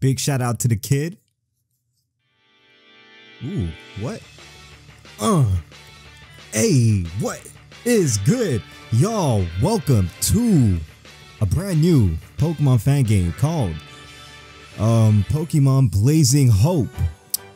Big shout out to the kid. Ooh, what? Hey, what is good? Y'all, welcome to a brand new Pokemon fan game called Pokemon Blazing Hope.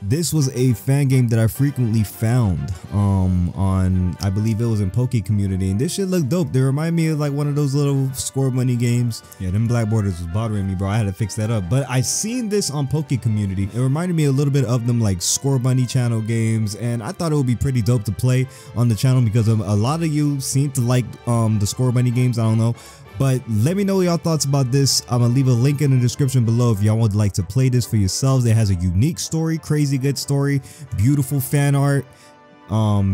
This was a fan game that I frequently found on, I believe it was in Poke Community, and this shit looked dope. They remind me of like one of those little Scorbunny games. Yeah, them black borders was bothering me, bro. I had to fix that up. But I seen this on Poke Community. It reminded me a little bit of them like Scorbunny channel games, and I thought it would be pretty dope to play on the channel because a lot of you seem to like the Scorbunny games. I don't know. But let me know y'all thoughts about this. I'm gonna leave a link in the description below if y'all would like to play this for yourselves. It has a unique story, crazy good story, beautiful fan art,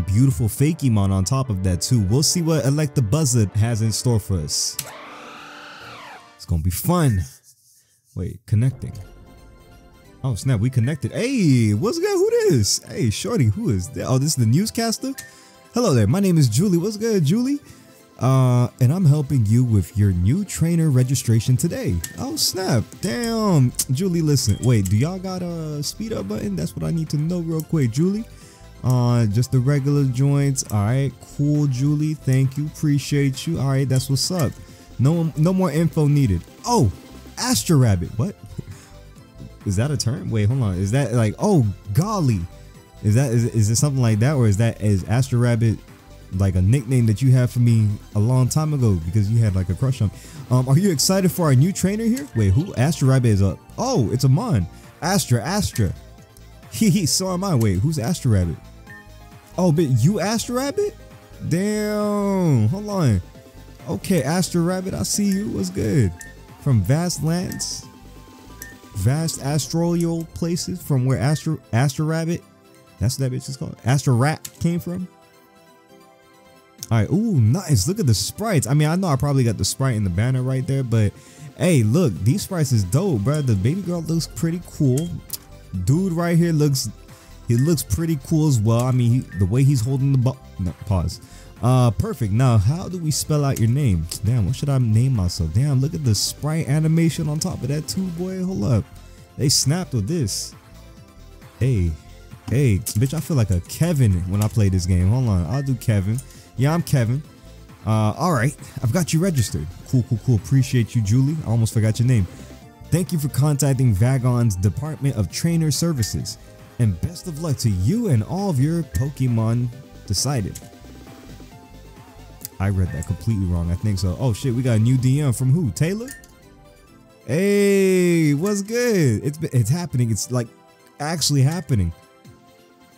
beautiful Fakemon on top of that too. We'll see what Electabuzzard has in store for us. It's gonna be fun. Wait, connecting. Oh snap, we connected. Hey, what's good? Who this? Hey, shorty, who is that? Oh, this is the newscaster? Hello there, my name is Julie. What's good, Julie? And I'm helping you with your new trainer registration today. Oh snap, damn. Julie, listen, wait, do y'all got a speed up button? That's what I need to know real quick, Julie. Just the regular joints. All right, cool, Julie, thank you, appreciate you. All right, that's what's up. No more info needed. Oh, Astra Rabbit, what? Is that a term? Wait, hold on, is that like, oh golly. Is that, is it something like that, or is that, is Astra Rabbit like a nickname that you had for me a long time ago because you had like a crush on me? Are you excited for our new trainer here? Wait, who? Astra Rabbit is up. Oh, it's Amon. Astra. He so am I. Wait, who's Astra Rabbit? Oh, but you Astra Rabbit? Damn, hold on. Okay, Astra Rabbit, I see you. What's good? From vast lands, vast astrolial places, from where Astra Rabbit, that's what that bitch is called, Astra Rat came from. Alright, ooh, nice. Look at the sprites. I mean, I know I probably got the sprite in the banner right there, but hey, look, these sprites is dope, bro. The baby girl looks pretty cool. Dude right here looks, he looks pretty cool as well. I mean, the way he's holding the ball. No, pause. Perfect. Now, how do we spell out your name? Damn, what should I name myself? Damn, look at the sprite animation on top of that too, boy. Hold up. They snapped with this. Hey, hey, bitch, I feel like a Kevin when I play this game. Hold on, I'll do Kevin. Yeah, I'm Kevin. All right, I've got you registered. Cool. Appreciate you, Julie. I almost forgot your name. Thank you for contacting Vagon's Department of Trainer Services, and best of luck to you and all of your Pokemon decided. I read that completely wrong, I think so. Oh shit, we got a new DM from who? Taylor? Hey, what's good? It's happening. It's like actually happening.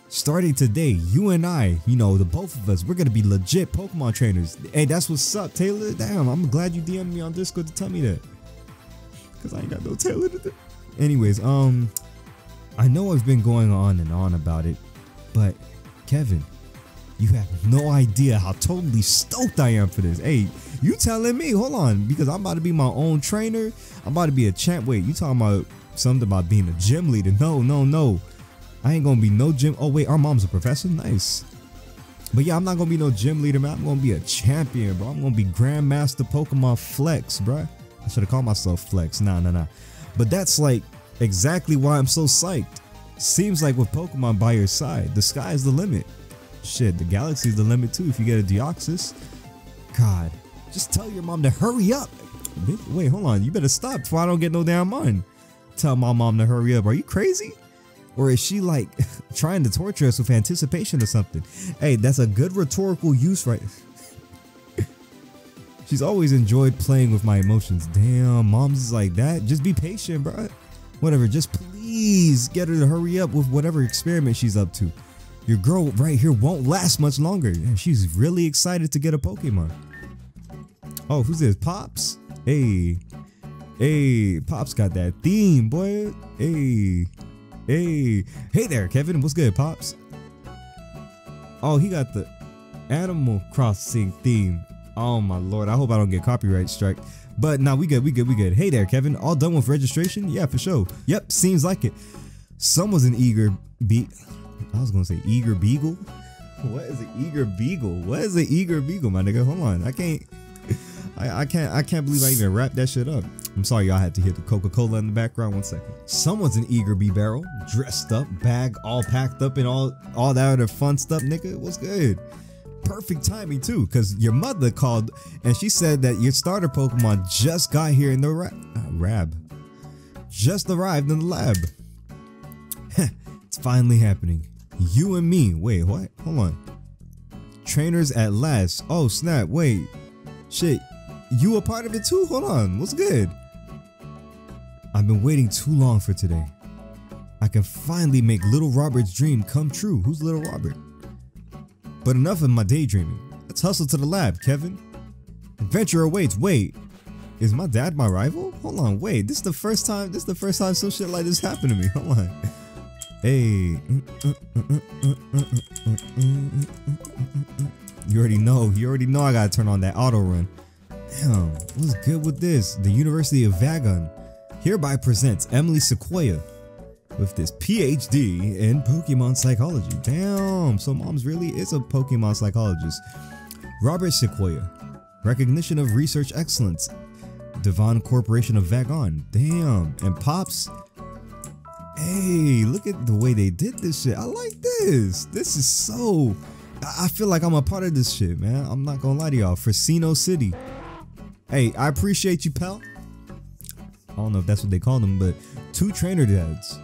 Starting today, you and I, you know, the both of us, we're gonna be legit Pokemon trainers. Hey, that's what's up, Taylor. Damn, I'm glad you DM'd me on Discord to tell me that, cause I ain't got no Taylor to do. Anyways, I know I've been going on and on about it, but Kevin, you have no idea how totally stoked I am for this. Hey, you telling me? Hold on, because I'm about to be my own trainer. I'm about to be a champ. Wait, you talking about something about being a gym leader? No. I ain't gonna be no gym. Oh wait, our mom's a professor. Nice. But yeah, I'm not gonna be no gym leader, man. I'm gonna be a champion, bro. I'm gonna be Grandmaster Pokemon Flex, bro. I should have called myself Flex. Nah. But that's like exactly why I'm so psyched. Seems like with Pokemon by your side, the sky is the limit. Shit, the galaxy's the limit too if you get a Deoxys. God, just tell your mom to hurry up. Wait, hold on. You better stop before I don't get no damn mind. Tell my mom to hurry up. Are you crazy? Or is she like trying to torture us with anticipation or something? Hey, that's a good rhetorical use, right? She's always enjoyed playing with my emotions. Damn, moms is like that. Just be patient, bro. Whatever, just please get her to hurry up with whatever experiment she's up to. Your girl right here won't last much longer. Damn, she's really excited to get a Pokemon. Oh, who's this? Pops? Hey, Pops got that theme, boy. Hey there, Kevin. What's good, Pops? Oh, he got the Animal Crossing theme. Oh my lord, I hope I don't get copyright strike. But nah, we good. Hey there, Kevin. All done with registration? Yeah, for sure. Yep, seems like it. Someone's an eager beat. I was gonna say eager beagle. What is an eager beagle? My nigga, hold on. I can't believe I even wrapped that shit up. I'm sorry y'all had to hear the Coca-Cola in the background. 1 second. Someone's an eager bee barrel, dressed up, bag all packed up and all that other fun stuff, nigga. What's good? Perfect timing too, because your mother called and she said that your starter Pokemon just got here in the just arrived in the lab. It's finally happening. You and me. Wait, what? Hold on. Trainers at last. Oh snap, wait. Shit, you a part of it too? Hold on, what's good? I've been waiting too long for today. I can finally make Little Robert's dream come true. Who's Little Robert? But enough of my daydreaming. Let's hustle to the lab, Kevin. Adventure awaits. Wait, is my dad my rival? Hold on, wait, this is the first time some shit like this happened to me. Hold on. Hey, you already know I gotta turn on that auto run. Damn, what's good with this? The University of Vagon hereby presents Emily Sequoia with this PhD in Pokemon psychology. Damn, so mom's really is a Pokemon psychologist. Robert Sequoia, recognition of research excellence, Devon Corporation of Vagon. Damn, and Pops. Hey, look at the way they did this shit. I like this. This is so... I feel like I'm a part of this shit, man. I'm not gonna lie to y'all. Frasino City. Hey, I appreciate you, pal. I don't know if that's what they call them, but two trainer dads.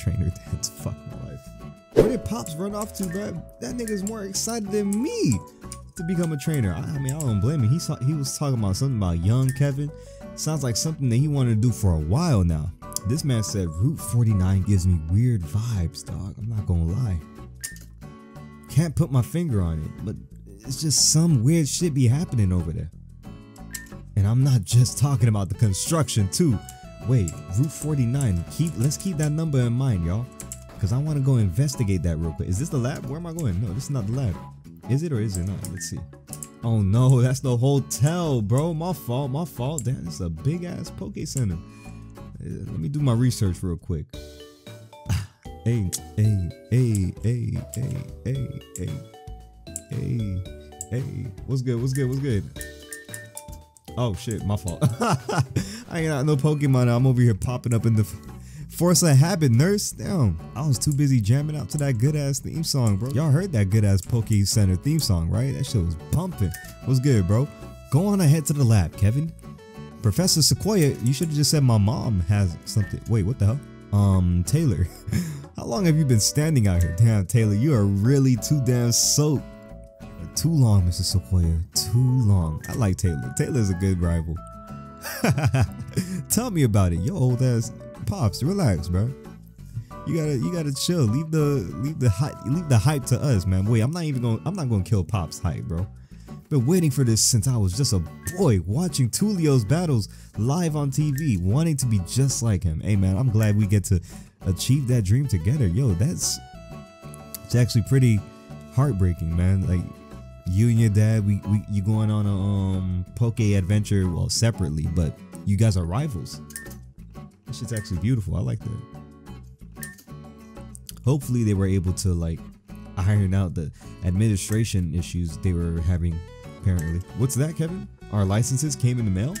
Trainer dads, fuck my life. Where did Pops run off to, bruh? That nigga's more excited than me to become a trainer. I mean, I don't blame him. He was talking about something about young Kevin. Sounds like something that he wanted to do for a while now. This man said Route 49 gives me weird vibes, dog. I'm not gonna lie. Can't put my finger on it, but it's just some weird shit be happening over there. And I'm not just talking about the construction too. Wait, Route 49. Let's keep that number in mind, y'all, because I want to go investigate that real quick. Is this the lab? Where am I going? No, this is not the lab. Is it or is it not? Let's see. Oh no, that's the hotel, bro. My fault. Damn, it's a big ass Poke Center. Let me do my research real quick. Hey. What's good? Oh shit, my fault. I ain't got no Pokemon. I'm over here popping up in the force of habit, nurse. Damn, I was too busy jamming out to that good ass theme song, bro. Y'all heard that good ass Poke Center theme song, right? That shit was pumping. What's good, bro? Go on ahead to the lab, Kevin. Professor Sequoia, you should have just said my mom has something. Wait, what the hell? Taylor, how long have you been standing out here? Damn, Taylor, you are really too damn soaked. Too long, Mrs. Sequoia, too long. I like Taylor. Taylor's a good rival. Tell me about it. Yo, old ass Pops, relax, bro. You gotta chill. Leave the hype to us, man. Wait, I'm not gonna kill Pops' hype, bro. Been waiting for this since I was just a boy, watching Tulio's battles live on TV, wanting to be just like him. Hey man, I'm glad we get to achieve that dream together. Yo, it's actually pretty heartbreaking, man. Like you and your dad, you going on a Poke adventure, well, separately, but you guys are rivals. That shit's actually beautiful. I like that. Hopefully they were able to like iron out the administration issues they were having. Apparently. What's that, Kevin? Our licenses came in the mail?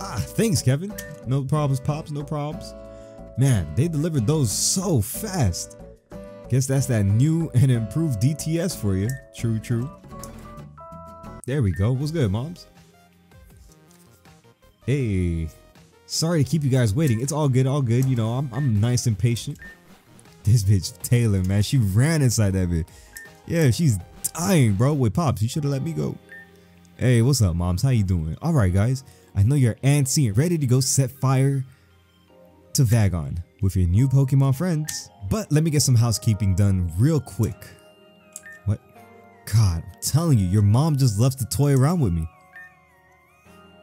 Ah, thanks, Kevin. No problems, Pops. No problems. Man, they delivered those so fast. Guess that's that new and improved DTS for you. True, true. There we go. What's good, moms? Hey. Sorry to keep you guys waiting. It's all good, all good. You know, I'm nice and patient. This bitch, Taylor, man. She ran inside that bitch. Yeah, she's dying, bro. Wait, Pops, you should have let me go. Hey, what's up, moms? How you doing? All right, guys. I know you're antsy and ready to go set fire to Vagon with your new Pokemon friends. But let me get some housekeeping done real quick. What? God, I'm telling you, your mom just loves to toy around with me.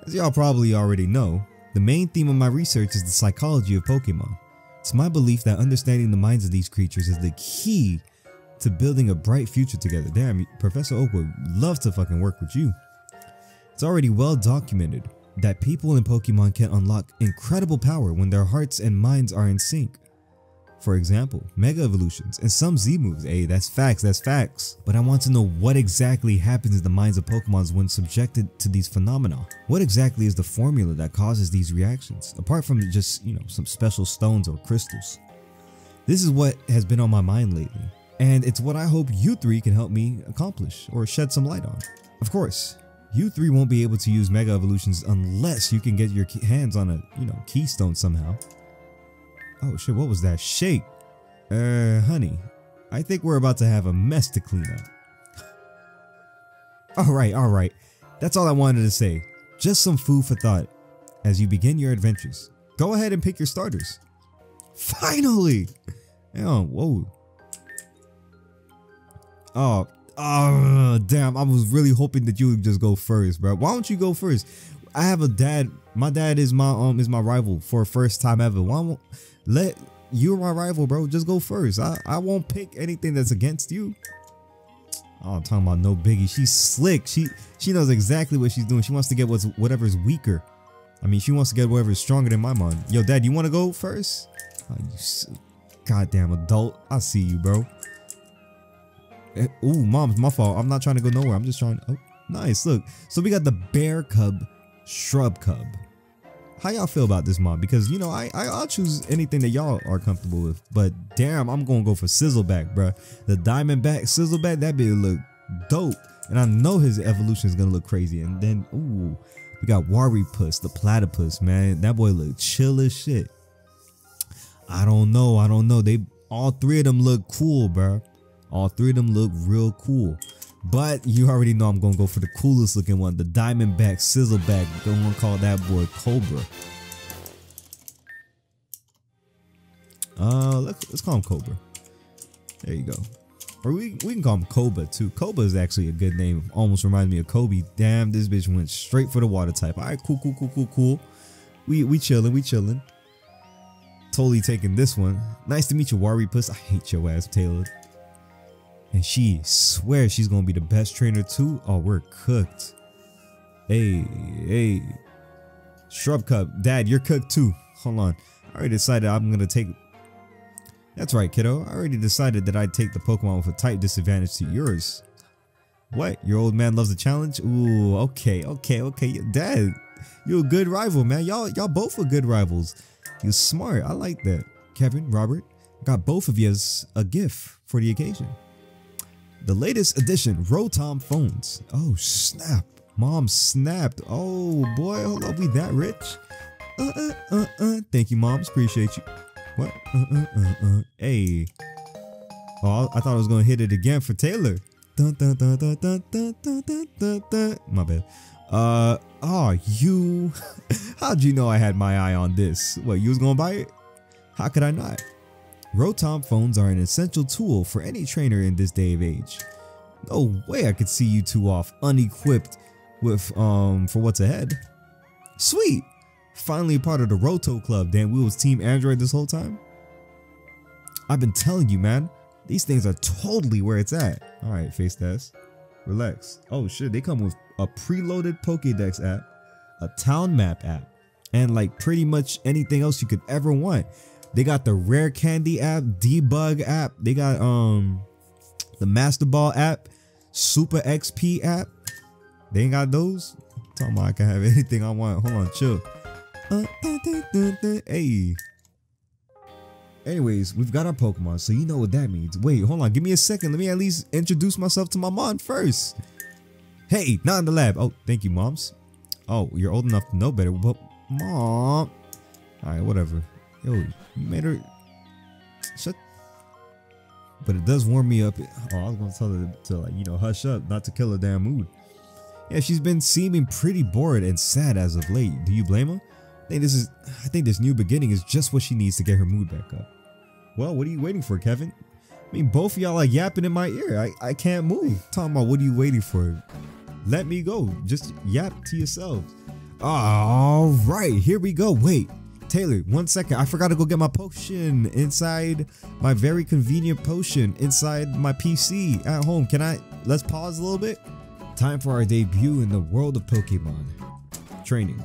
As y'all probably already know, the main theme of my research is the psychology of Pokemon. It's my belief that understanding the minds of these creatures is the key to building a bright future together. Damn, Professor Oak would love to fucking work with you. It's already well documented that people in Pokemon can unlock incredible power when their hearts and minds are in sync. for example, Mega Evolutions, and some Z-moves. Hey, that's facts, that's facts. But I want to know what exactly happens in the minds of Pokemons when subjected to these phenomena. What exactly is the formula that causes these reactions, apart from just, you know, some special stones or crystals? This is what has been on my mind lately, and it's what I hope you three can help me accomplish or shed some light on. Of course, you three won't be able to use Mega Evolutions unless you can get your hands on a, you know, keystone somehow. Oh shit, what was that shake? Honey, I think we're about to have a mess to clean up. Alright, that's all I wanted to say. Just some food for thought as you begin your adventures. Go ahead and pick your starters. Finally! Oh, whoa. Oh, damn, I was really hoping that you would just go first, bro. Why don't you go first? I have a dad. My dad is my rival for first time ever. Why won't let you're my rival, bro? Just go first. I won't pick anything that's against you. Oh, I'm talking about no biggie. She's slick. She knows exactly what she's doing. She wants to get whatever's weaker. I mean, she wants to get whatever's stronger than my mom. Yo, dad, you want to go first? Oh, you goddamn adult. I see you, bro. Ooh, mom's my fault. I'm not trying to go nowhere. I'm just trying. Oh, nice. Look. So we got the bear cub. Shrubcub. How y'all feel about this, mom? Because, you know, I'll choose anything that y'all are comfortable with, but damn, I'm gonna go for Sizzleback, bruh. The diamondback Sizzleback, that bitch look dope, and I know his evolution is gonna look crazy. And then, ooh, we got Waripus, the platypus, man. That boy look chill as shit. I don't know, they all three of them look cool, bruh. All three of them look real cool. But you already know I'm gonna go for the coolest looking one, the diamondback Sizzleback. Don't wanna call that boy Cobra. Let's call him Cobra. There you go. Or we can call him Cobra too. Cobra is actually a good name. Almost reminds me of Kobe. Damn, this bitch went straight for the water type. All right, cool. We chilling. Totally taking this one. Nice to meet you, Waripus. I hate your ass, Taylor. And she swears she's gonna be the best trainer too. Oh, we're cooked. Hey. Shrubcub, dad, you're cooked too. Hold on. I already decided I'm gonna take... That's right, kiddo. I already decided that I'd take the Pokemon with a type disadvantage to yours. What? Your old man loves a challenge? Ooh, okay. Dad, you're a good rival, man. Y'all both are good rivals. You're smart. I like that. Kevin, Robert, got both of you as a gift for the occasion. The latest edition, Rotom phones. Oh, snap. Mom snapped. Oh, boy. Hold up. We that rich? Thank you, moms. Appreciate you. What? Hey. Oh, I thought I was going to hit it again for Taylor. My bad. Oh, you. How'd you know I had my eye on this? What, you was going to buy it? How could I not? Rotom phones are an essential tool for any trainer in this day of age. No way I could see you two off unequipped with for what's ahead. Sweet! Finally part of the Roto Club. Damn, we was Team Android this whole time? I've been telling you, man. These things are totally where it's at. Alright, face test. Relax. Oh shit, they come with a preloaded Pokédex app, a town map app, and like pretty much anything else you could ever want. They got the Rare Candy app, Debug app. They got the Master Ball app, Super XP app. They ain't got those. I'm talking about I can have anything I want. Hold on, chill. Hey. Anyways, we've got our Pokemon, so you know what that means. Wait, hold on. Give me a second. Let me at least introduce myself to my mom first. Hey, not in the lab. Oh, thank you, moms. Oh, you're old enough to know better. But mom. All right, whatever. Yo, you made her shut. But it does warm me up. Oh, I was gonna tell her to, like, you know, hush up, not to kill her damn mood. Yeah, she's been seeming pretty bored and sad as of late. Do you blame her? I think this new beginning is just what she needs to get her mood back up. Well, what are you waiting for, Kevin? I mean, both of y'all are yapping in my ear. I can't move. Talking about what are you waiting for? Let me go. Just yap to yourselves. All right, here we go. Wait. Taylor, 1 second. I forgot to go get my potion inside my very convenient potion inside my PC at home. Can I? Let's pause a little bit. Time for our debut in the world of Pokemon training.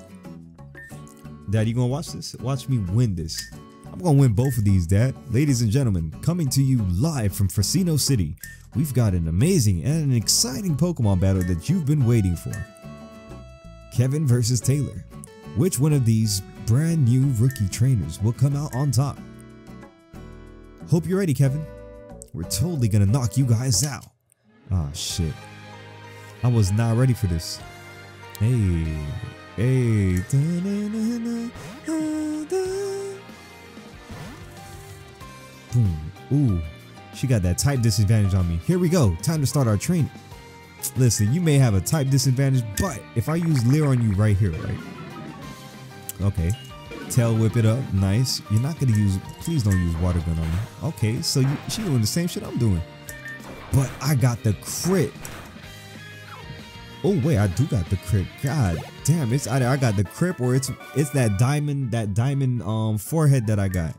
Dad, you gonna watch this? Watch me win this. I'm gonna win both of these, Dad. Ladies and gentlemen, coming to you live from Frasino City, we've got an amazing and an exciting Pokemon battle that you've been waiting for. Kevin versus Taylor. Which one of these brand new rookie trainers will come out on top? Hope you're ready, Kevin. We're totally gonna knock you guys out. Ah, shit. I was not ready for this. Hey. Boom. Ooh. She got that type disadvantage on me. Here we go. Time to start our training. Listen, you may have a type disadvantage, but if I use Leer on you right here, right? Okay. Tail whip it up. Nice. You're not going to use... Please don't use water gun on me. Okay, so she doing the same shit I'm doing. But I got the crit. Oh, wait. I do got the crit. God damn. It's either I got the crit or it's that diamond forehead that I got.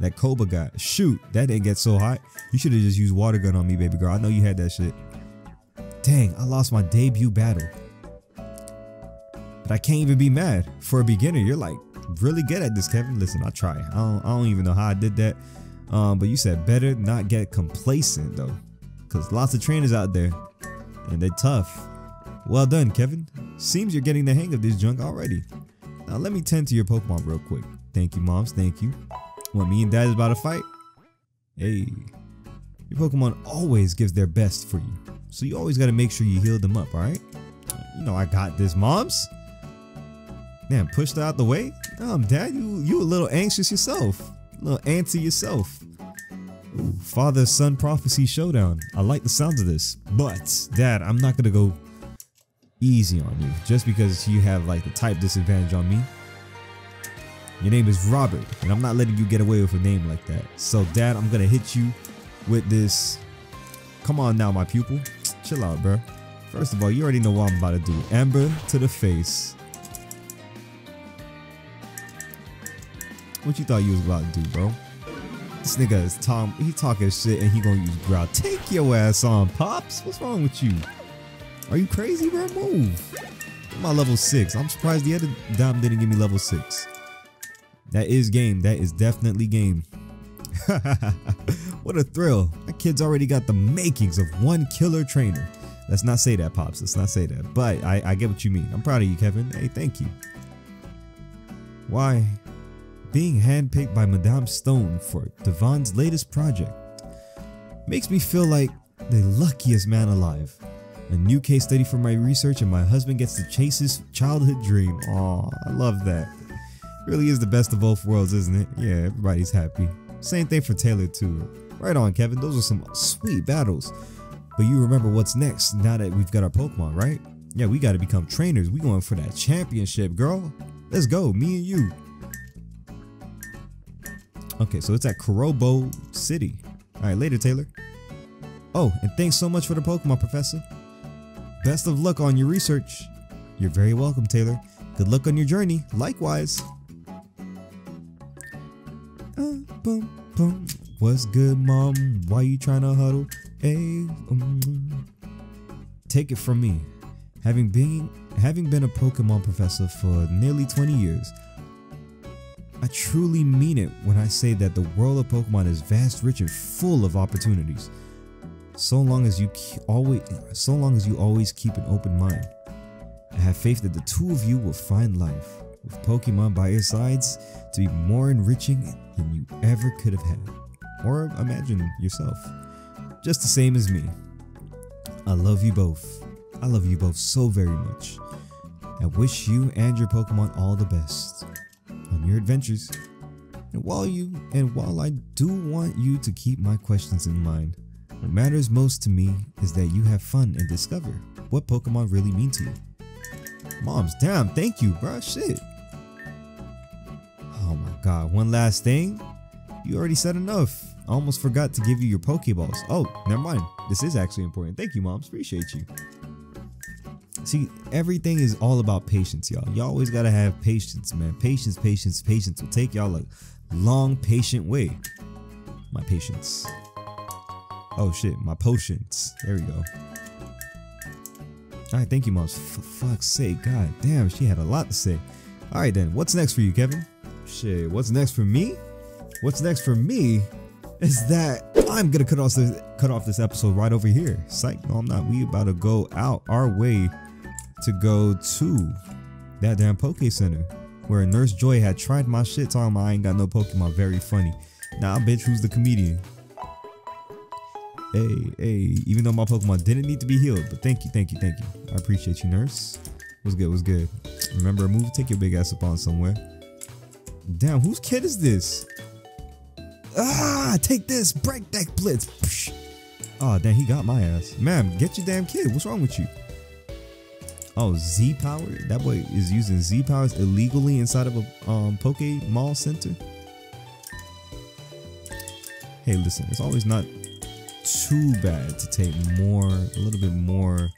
That Cobra got. Shoot, that didn't get so hot. You should have just used water gun on me, baby girl. I know you had that shit. Dang, I lost my debut battle. But I can't even be mad. For a beginner, you're like really good at this, Kevin. Listen, I try. I don't even know how I did that. But you said better not get complacent, though. Because lots of trainers out there. And they're tough. Well done, Kevin. Seems you're getting the hang of this junk already. Now, let me tend to your Pokemon real quick. Thank you, Moms. Thank you. What, me and Dad is about to fight? Hey, your Pokemon always gives their best for you, so you always got to make sure you heal them up, all right? You know I got this, Moms. Man, pushed out the way? Dad, you a little anxious yourself. A little antsy yourself. Ooh, Father-Son Prophecy Showdown. I like the sounds of this, but Dad, I'm not going to go easy on you just because you have like the type disadvantage on me. Your name is Robert, and I'm not letting you get away with a name like that. So, Dad, I'm going to hit you with this. Come on now, my pupil. Chill out, bro. First of all, you already know what I'm about to do. Amber to the face. What you thought you was about to do, bro? This nigga is Tom. He talking shit, and he going to use growl. Take your ass on, Pops. What's wrong with you? Are you crazy, bro? Move. I'm at level 6. I'm surprised the other Dom didn't give me level 6. That is game. That is definitely game. What a thrill. My kid's already got the makings of one killer trainer. Let's not say that, Pops. Let's not say that. But I get what you mean. I'm proud of you, Kevin. Hey, thank you. Why? Being handpicked by Madame Stone for Devon's latest project makes me feel like the luckiest man alive. A new case study for my research, and my husband gets to chase his childhood dream. Aw, I love that. Really is the best of both worlds, isn't it? Yeah, everybody's happy. Same thing for Taylor too. Right on, Kevin. Those are some sweet battles. But you remember what's next now that we've got our Pokemon, right? Yeah, we got to become trainers. We going for that championship, girl. Let's go, me and you. Okay, so it's at Corobo City. All right, later, Taylor. Oh, and thanks so much for the Pokemon, Professor. Best of luck on your research. You're very welcome, Taylor. Good luck on your journey. Likewise. Boom, boom. What's good, Mom? Why you trying to huddle? Hey, Take it from me. Having been a Pokemon professor for nearly 20 years, I truly mean it when I say that the world of Pokemon is vast, rich, and full of opportunities. So long as you always keep an open mind. I have faith that the two of you will find life with Pokemon by your sides to be more enriching than you ever could have had or imagined yourself. Just the same as me. I love you both. I love you both so very much. I wish you and your Pokemon all the best on your adventures. And while I do want you to keep my questions in mind, what matters most to me is that you have fun and discover what Pokemon really mean to you. Moms, damn, thank you, bro. Shit. Oh my God. One last thing. You already said enough. I almost forgot to give you your Pokeballs. Oh, never mind. This is actually important. Thank you, Moms. Appreciate you. See, everything is all about patience, y'all. You always gotta have patience, man. Patience, patience, patience will take y'all a long, patient way. My patience. Oh shit, my potions. There we go. Alright, thank you, Moms. For fuck's sake, God damn, she had a lot to say. Alright then, what's next for you, Kevin? Shit, what's next for me? What's next for me is that I'm gonna cut off this episode right over here. Psych, no I'm not. We about to go out our way to go to that damn Poke Center where Nurse Joy had tried my shit talking about I ain't got no Pokemon. Very funny. Nah, bitch, who's the comedian? Hey, even though my Pokemon didn't need to be healed, but thank you. I appreciate you, Nurse. What's good? Remember a move, take your big ass up on somewhere. Damn, whose kid is this? Ah, take this, break that blitz. Psh. Oh, damn, he got my ass. Ma'am, get your damn kid. What's wrong with you? Oh, Z-Power? That boy is using Z-Powers illegally inside of a Poke Mall Center? Hey, listen, it's always not too bad to take a little bit more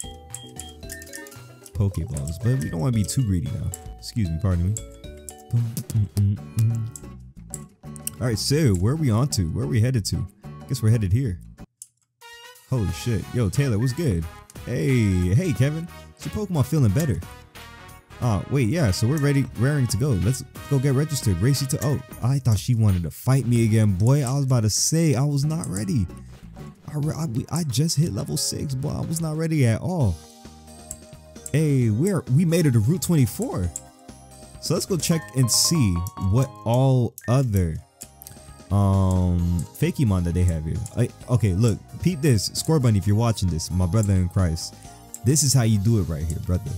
Pokeballs, but we don't want to be too greedy now. Excuse me, pardon me. All right, so where are we on to? Where are we headed to? Guess we're headed here. Holy shit. Yo, Taylor, what's good? Hey, Kevin. Is your Pokemon feeling better? Wait, yeah, so we're ready, raring to go. Let's go get registered. Race you to... Oh, I thought she wanted to fight me again, boy. I was about to say I was not ready. I just hit level 6, boy. I was not ready at all. Hey, we made it to Route 24. So let's go check and see what all other Fakemon that they have here. Okay, look, peep this. Scorbunny, if you're watching this, my brother in Christ, this is how you do it right here, brother.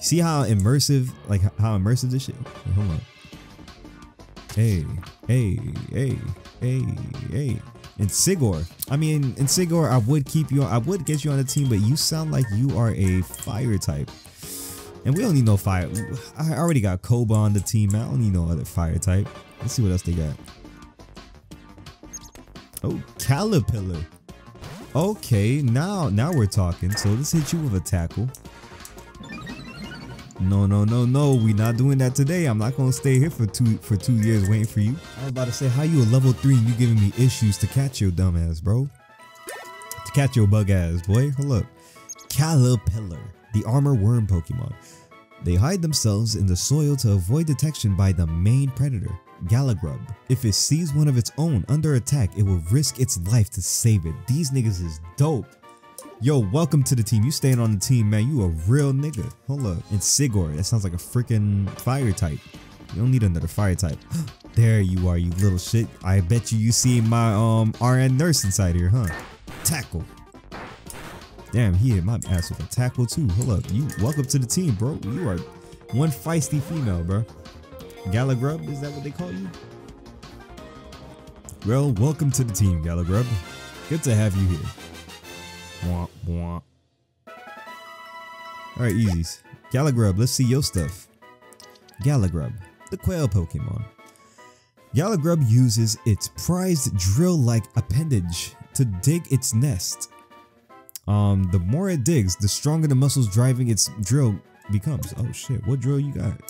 See how immersive, like how immersive this shit? Wait, hold on. Hey. Ensigor. I mean, Ensigor, I would get you on the team, but you sound like you are a fire type. And we don't need no fire. I already got Koba on the team. I don't need no other fire type. Let's see what else they got. Oh, Caterpillar. Okay, now we're talking. So let's hit you with a tackle. No, we're not doing that today. I'm not gonna stay here for two years waiting for you. I was about to say, how you a level 3 and you giving me issues to catch your dumb ass, bro? To catch your bug ass, boy. Hold up. Caterpillar, the armor worm Pokemon. They hide themselves in the soil to avoid detection by the main predator, Galagrub. If it sees one of its own under attack, it will risk its life to save it. These niggas is dope. Yo, welcome to the team. You staying on the team, man. You a real nigga. Hold up. Ensigor. That sounds like a freaking fire type. You don't need another fire type. There you are, you little shit. I bet you see my RN nurse inside here, huh? Tackle. Damn, he hit my ass with a tackle too. Hold up. You welcome to the team, bro. You are one feisty female, bro. Galagrub, is that what they call you? Well, welcome to the team, Galagrub. Good to have you here. Alright, easies. Galagrub, let's see your stuff. Galagrub, the quail Pokemon. Galagrub uses its prized drill-like appendage to dig its nest. The more it digs, the stronger the muscles driving its drill becomes. Oh shit, what drill you got?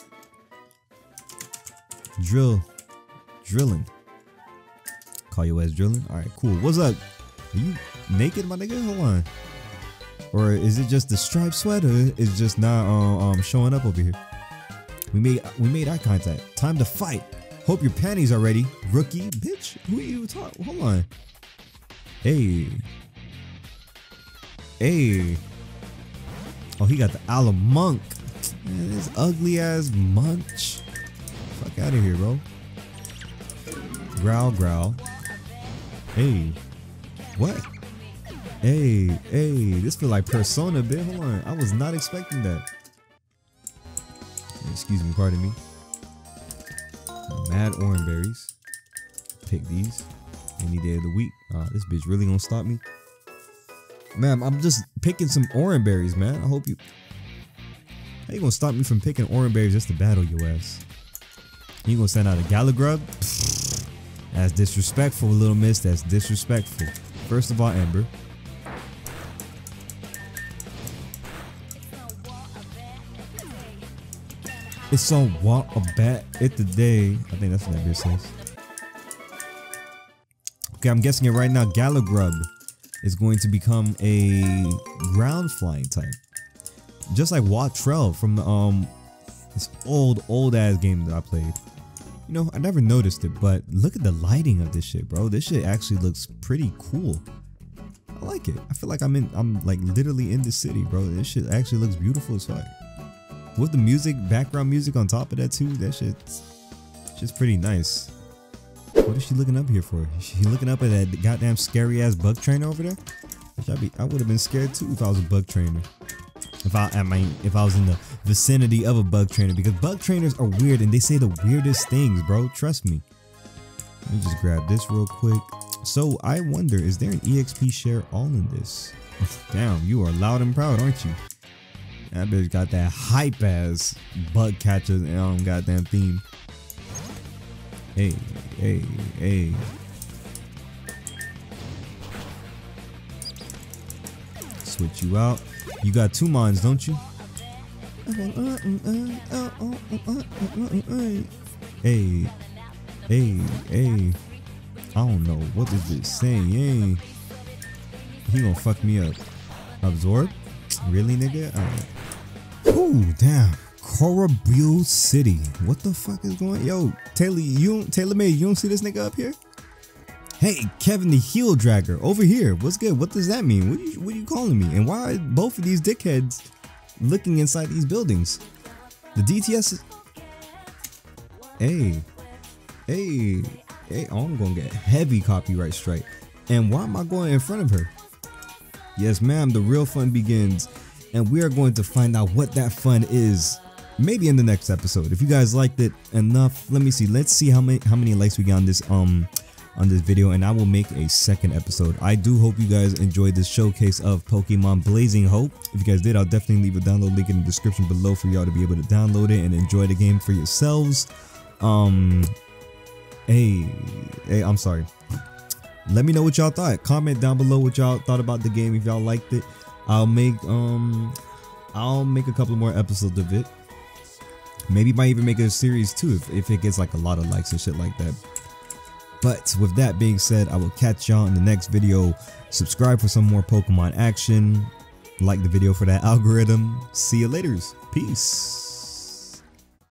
Drilling. Call your ass drilling? Alright, cool. What's up? Are you naked, my nigga? Hold on. Or is it just the striped sweater is just not showing up over here? We made eye contact. Time to fight. Hope your panties are ready, rookie. Bitch, who are you talking? Hold on. Hey. Oh, he got the Alamunk. Man, this ugly ass munch. Fuck out of here, bro. Growl. Hey. What? Hey, this feel like Persona, bitch. Hold on, I was not expecting that. Excuse me, pardon me. Mad orange berries. Pick these any day of the week. This bitch really gonna stop me, ma'am. I'm just picking some orange berries, man. I hope you. How you gonna stop me from picking orange berries just to battle your ass? You gonna send out a Galagrub? That's disrespectful, little miss. That's disrespectful. First of all, Amber. It's on what a bat it today. I think that's what that bitch says. Okay, I'm guessing it right now. Galagrub is going to become a ground flying type, just like Wattrell from this old ass game that I played. You know, I never noticed it, but look at the lighting of this shit, bro. This shit actually looks pretty cool. I like it. I feel like I'm like literally in the city, bro. This shit actually looks beautiful as fuck. With the music, background music on top of that too, that shit's just pretty nice. What is she looking up here for? Is she looking up at that goddamn scary ass bug trainer over there? I would have been scared too if I was a bug trainer. I mean, if I was in the vicinity of a bug trainer, because bug trainers are weird and they say the weirdest things, bro. Trust me. Let me just grab this real quick. So I wonder, is there an EXP share all in this? Damn, you are loud and proud, aren't you? That bitch got that hype ass bug catcher and goddamn theme. Hey, hey, hey. Switch you out. You got two mons, don't you? Hey, hey, hey. I don't know what is this saying. Hey, he gonna fuck me up. Absorb? Really, nigga? Alright. Ooh, damn. Corobo City. What the fuck is going on? Yo, Taylor May, you don't see this nigga up here? Hey, Kevin the Heel Dragger, over here. What's good? What does that mean? What are you calling me? And why are both of these dickheads looking inside these buildings? The DTS is... Hey. Hey. Hey, I'm gonna get heavy copyright strike. And why am I going in front of her? Yes, ma'am, the real fun begins. And we are going to find out what that fun is. Maybe in the next episode. If you guys liked it enough, let me see. Let's see how many likes we got on this video, and I will make a second episode. I do hope you guys enjoyed this showcase of Pokemon Blazing Hope. If you guys did, I'll definitely leave a download link in the description below for y'all to be able to download it and enjoy the game for yourselves. Hey, I'm sorry. Let me know what y'all thought. Comment down below what y'all thought about the game. If y'all liked it, I'll make a couple more episodes of it. Maybe might even make a series too if it gets like a lot of likes and shit like that. But with that being said, I will catch y'all in the next video. Subscribe for some more Pokemon action. Like the video for that algorithm. See you later. Peace.